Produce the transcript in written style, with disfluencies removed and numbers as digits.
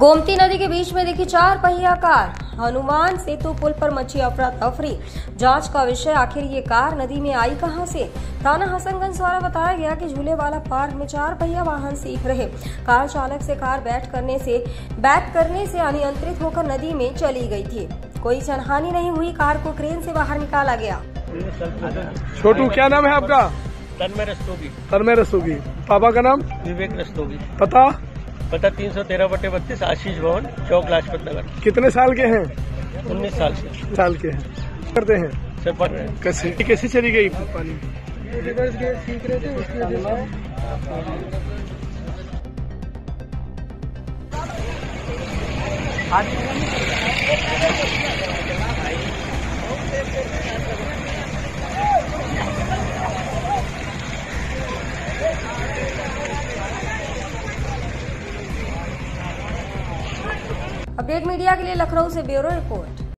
गोमती नदी के बीच में देखी चार पहिया कार। हनुमान सेतु पुल पर मची अफरा तफरी, जांच का विषय आखिर ये कार नदी में आई कहां से। थाना हसनगंज द्वारा बताया गया कि झूले वाला पार्क में चार पहिया वाहन सीख रहे कार चालक से कार बैक करने से अनियंत्रित होकर नदी में चली गई थी। कोई जनहानि नहीं हुई, कार को क्रेन से बाहर निकाला गया। छोटू, क्या नाम है आपका? तन्मय रस्तोगी। पापा का नाम? विवेक रस्तोगी। पता 313/32 आशीष भवन, चौक लाजपत नगर। कितने साल के हैं? 19 साल के हैं। करते हैं सर, कैसे चली गई? पानी रिवर्स गियर सीख रहे थे, उसकी वजह से अपडेट मीडिया के लिए लखनऊ से ब्यूरो रिपोर्ट।